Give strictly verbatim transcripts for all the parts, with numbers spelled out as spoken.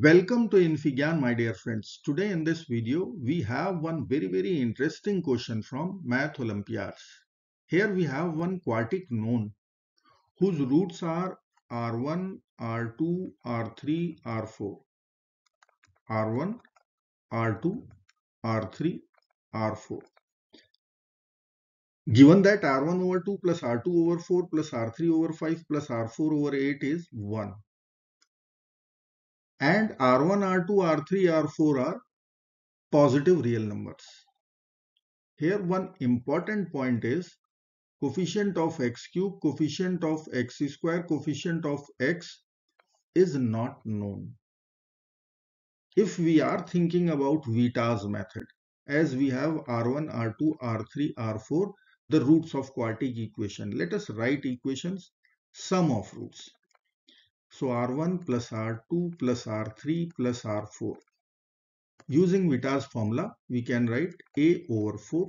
Welcome to InfyGyan, my dear friends. Today in this video, we have one very, very interesting question from Math Olympiad. Here we have one quartic known whose roots are R one, R two, R three, R four. R one, R two, R three, R four. Given that R one over two plus R two over four plus R three over five plus R four over eight is one. And R one, R two, R three, R four are positive real numbers. Here one important point is coefficient of x cube, coefficient of x square, coefficient of x is not known. If we are thinking about Vieta's method, as we have R one, R two, R three, R four, the roots of quartic equation. Let us write equations, sum of roots. So R one plus R two plus R three plus R four. Using Vieta's formula, we can write A over four.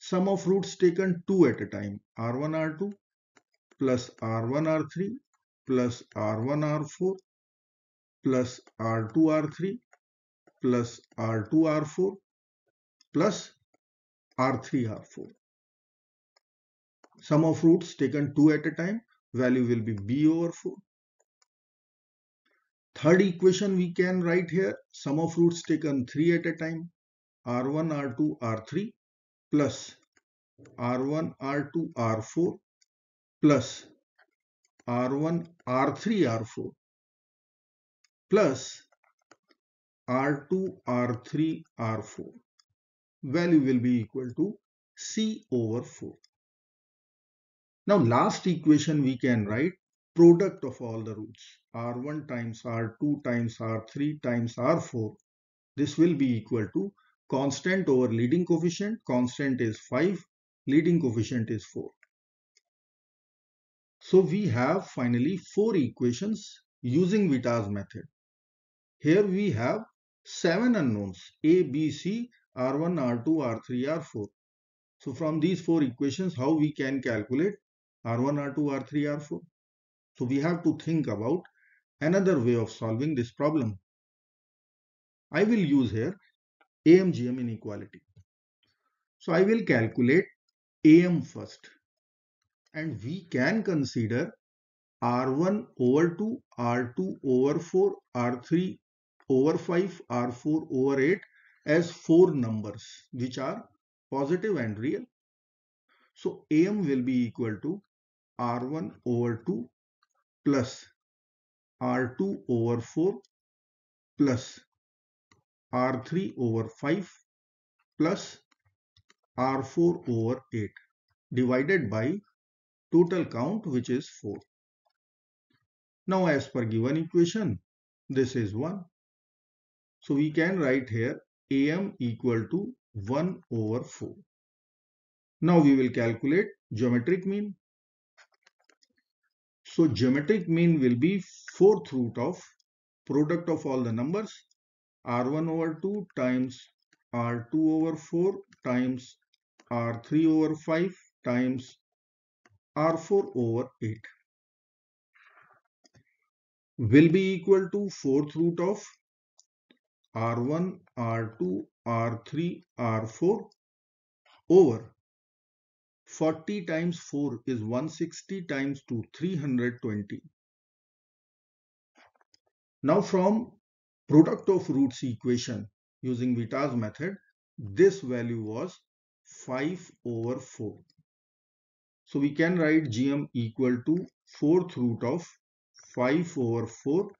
Sum of roots taken two at a time. R one, R two plus R one, R three plus R one, R four plus R two, R three plus R two, R four plus R three, R four. Sum of roots taken two at a time. Value will be B over four. Third equation we can write here, sum of roots taken three at a time, R one, R two, R three plus R one, R two, R four plus R one, R three, R four plus R two, R three, R four. Value will be equal to C over four. Now last equation we can write product of all the roots. R one times R two times R three times R four. This will be equal to constant over leading coefficient. Constant is five. Leading coefficient is four. So we have finally four equations using Vieta's method. Here we have seven unknowns. A, B, C, R one, R two, R three, R four. So from these four equations, how we can calculate R one, R two, R three, R four? So we have to think about another way of solving this problem. I will use here A M G M inequality. So I will calculate A M first. And we can consider R one over two, R two over four, R three over five, R four over eight as four numbers which are positive and real. So A M will be equal to R one over two plus R two over four plus R three over five plus R four over eight divided by total count, which is four. Now as per given equation, this is one. So we can write here A M equal to one over four. Now we will calculate geometric mean. So geometric mean will be fourth root of product of all the numbers, R one over two times R two over four times R three over five times R four over eight will be equal to fourth root of R one, R two, R three, R four over forty times four is one hundred sixty times two, three hundred twenty. Now from product of roots equation using Vieta's method, this value was five over four. So we can write G M equal to fourth root of five over four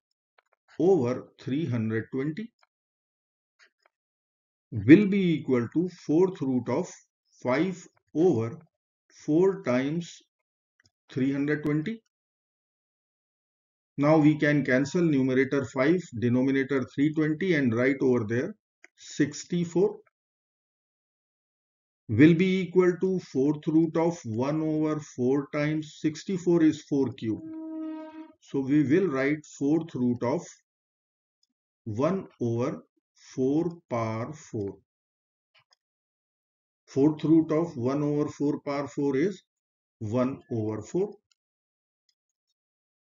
over three hundred twenty. Will be equal to fourth root of five over four times three hundred twenty. Now we can cancel numerator five, denominator three hundred twenty, and write over there sixty-four will be equal to fourth root of one over four times sixty-four is four cubed. So we will write fourth root of one over four power four. Fourth root of one over four power four is one over four.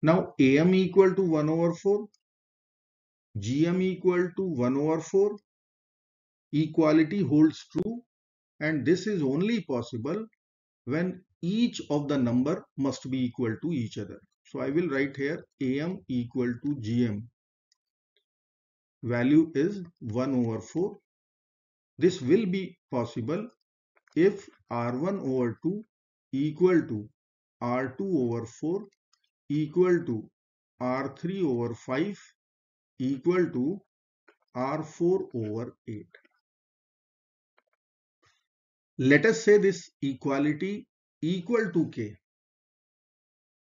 Now A M equal to one over four. G M equal to one over four, equality holds true, and this is only possible when each of the number must be equal to each other. So I will write here A M equal to G M. Value is one over four. This will be possible if R one over two equal to R two over four equal to R three over five equal to R four over eight. Let us say this equality equal to K.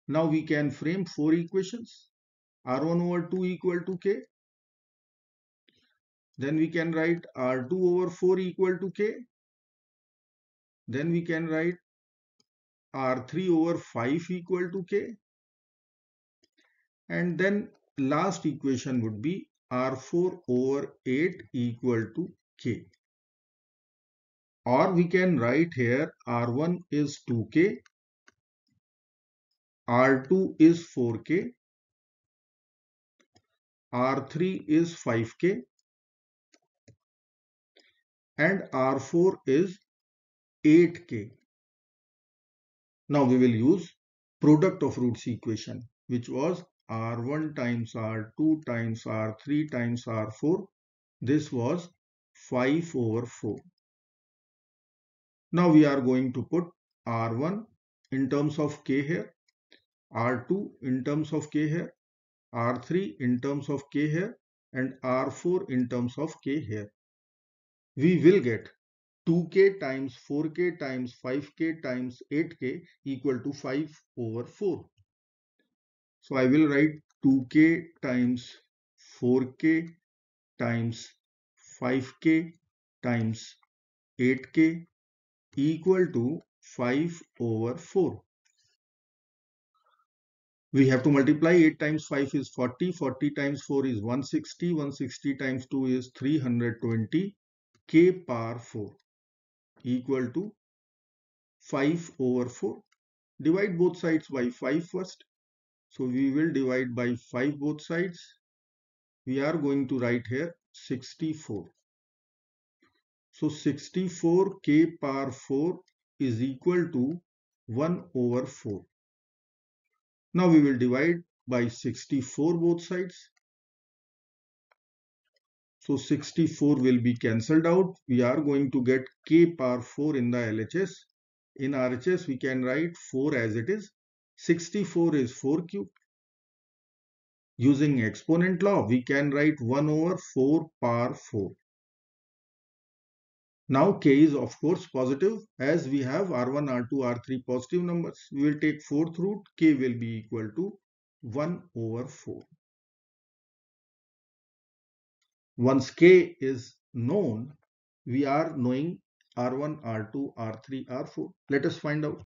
Now we can frame four equations. R one over two equal to K. Then we can write R two over four equal to K. Then we can write R three over five equal to K. And then last equation would be R four over eight equal to K. Or we can write here R one is two K. R two is four K. R three is five K. And R four is eight K. Now we will use product of roots equation, which was R one times R two times R three times R four. This was five over four. Now we are going to put R one in terms of K here, R two in terms of K here, R three in terms of K here, and R four in terms of K here. We will get two K times four K times five K times eight K equal to five over four. So I will write two K times four K times five K times eight K equal to five over four. We have to multiply. Eight times five is forty, forty times four is one hundred sixty, one hundred sixty times two is three hundred twenty. K power four equal to five over four. Divide both sides by five first. So we will divide by five both sides. We are going to write here sixty-four. So sixty-four K power four is equal to one over four. Now we will divide by sixty-four both sides. So sixty-four will be cancelled out. We are going to get K power four in the L H S. In R H S we can write four as it is. sixty-four is four cubed. Using exponent law we can write one over four power four. Now K is of course positive as we have R one, R two, R three positive numbers. We will take fourth root. K will be equal to one over four. Once K is known, we are knowing R one, R two, R three, R four. Let us find out.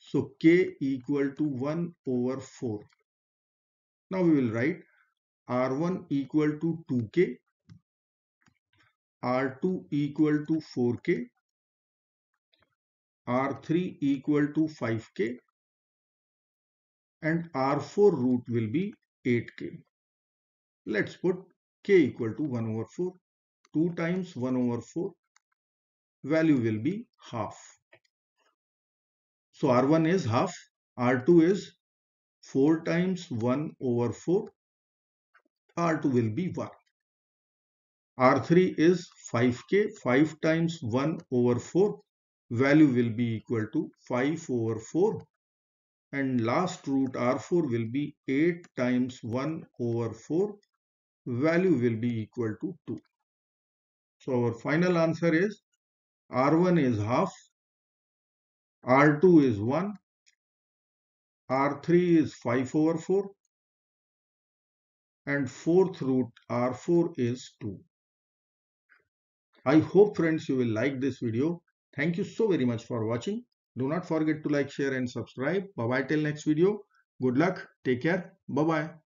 So K equal to one over four. Now we will write R one equal to two K, R two equal to four K, R three equal to five K, and R four root will be eight K. Let's put K equal to one over four. two times one over four, value will be half. So R one is half, R two is four times one over four, R two will be one. R three is five K, five times one over four, value will be equal to five over four, and last root R four will be eight times one over four, value will be equal to two. So our final answer is R one is half, R two is one, R three is five over four, and fourth root R four is two. I hope friends you will like this video. Thank you so very much for watching. Do not forget to like, share and subscribe. Bye bye till next video. Good luck. Take care. Bye bye.